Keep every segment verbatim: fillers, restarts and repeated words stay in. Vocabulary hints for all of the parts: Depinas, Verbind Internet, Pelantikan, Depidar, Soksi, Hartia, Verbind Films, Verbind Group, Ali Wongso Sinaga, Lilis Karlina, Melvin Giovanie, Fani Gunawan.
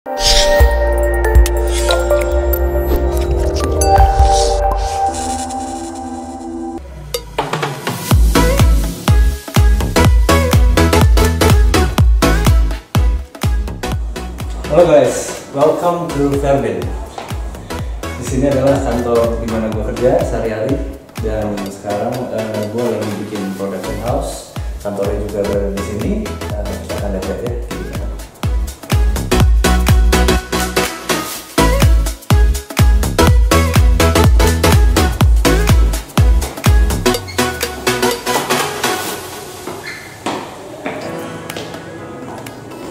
Halo guys, welcome to Verbind. Di sini adalah kantor di mana gue kerja sehari-hari dan sekarang uh, gue lagi bikin production house. Kantornya juga berada di sini. Nah, kita akan lihat ya.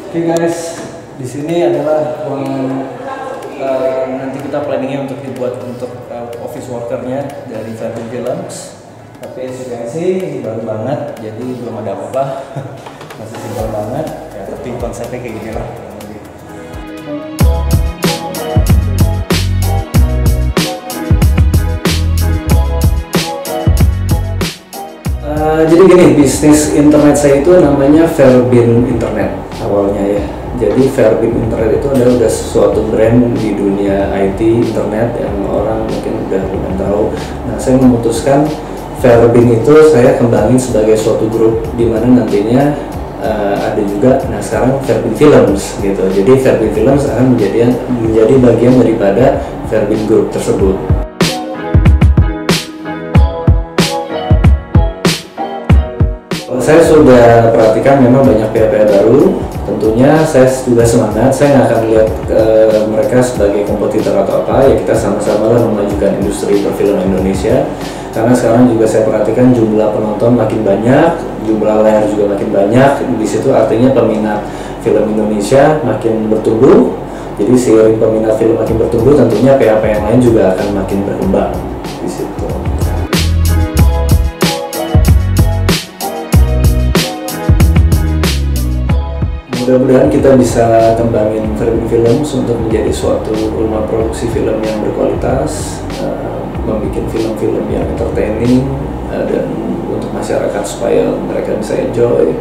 Oke okay guys, di sini adalah ruangan uh, nanti kita planningnya untuk dibuat untuk uh, office workernya dari Verbind Films. Tapi as you can see ini baru banget, jadi belum ada apa-apa, masih simpel banget. Ya, tapi konsepnya kayak gini lah. Uh, jadi gini, bisnis internet saya itu namanya Verbind Internet awalnya ya. Jadi Verbind Internet itu adalah udah sesuatu brand di dunia I T internet yang orang mungkin udah belum tahu. Nah, saya memutuskan Verbind itu saya kembangin sebagai suatu grup di mana nantinya uh, ada juga. Nah, sekarang Verbind Films gitu. Jadi Verbind Films akan menjadi menjadi bagian daripada Verbind Group tersebut. Saya sudah perhatikan memang banyak P R P R baru. Tentunya saya juga semangat, saya nggak akan lihat e, mereka sebagai kompetitor atau apa. Ya kita sama-sama lah memajukan industri perfilman Indonesia. Karena sekarang juga saya perhatikan jumlah penonton makin banyak, jumlah layar juga makin banyak. Di situ artinya peminat film Indonesia makin bertumbuh. Jadi seiring peminat film makin bertumbuh, tentunya P R P R yang lain juga akan makin berkembang di situ. Mudah-mudahan kita bisa kembangin Verbind Films untuk menjadi suatu rumah produksi film yang berkualitas, uh, membuat film-film yang entertaining uh, dan untuk masyarakat supaya mereka bisa enjoy.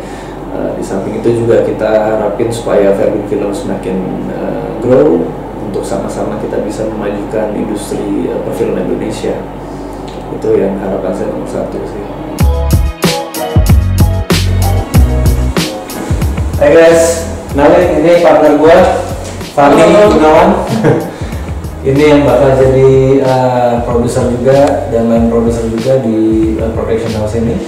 Uh, di samping itu juga kita harapin supaya Verbind Films semakin uh, grow untuk sama-sama kita bisa memajukan industri uh, perfilman Indonesia. Itu yang harapan saya nomor satu sih. Hai guys, kenalin ini partner gue, Fani Gunawan. Ini yang bakal jadi uh, produser juga dan main produser juga di uh, production house ini.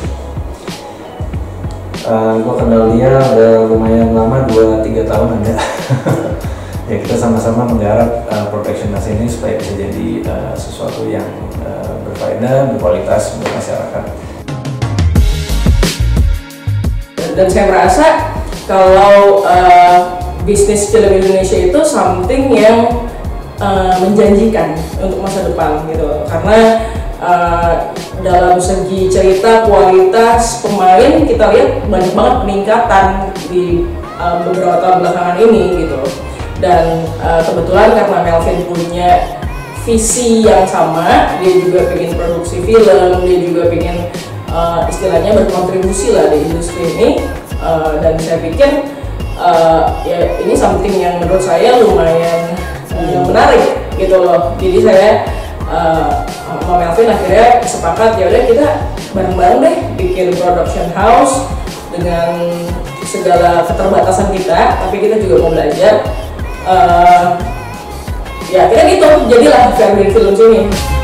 Uh, gue kenal dia udah lumayan lama, dua tiga tahun ada. Ya kita sama-sama menggarap uh, production house ini supaya bisa jadi uh, sesuatu yang uh, berfaedah, berkualitas untuk masyarakat. Dan saya merasa kalau uh, bisnis film Indonesia itu something yang uh, menjanjikan untuk masa depan gitu, karena uh, dalam segi cerita, kualitas pemain kita lihat banyak banget peningkatan di uh, beberapa tahun belakangan ini gitu. Dan uh, kebetulan karena Melvin punya visi yang sama, dia juga pengen produksi film, dia juga pengen uh, istilahnya berkontribusi lah di industri ini. Uh, dan saya pikir uh, ya ini something yang menurut saya lumayan uh, menarik gitu loh. Jadi saya uh, sama Melvin akhirnya sepakat, ya udah kita bareng-bareng deh bikin production house dengan segala keterbatasan kita, tapi kita juga mau belajar. Uh, ya akhirnya gitu jadilah Verbind Films ini.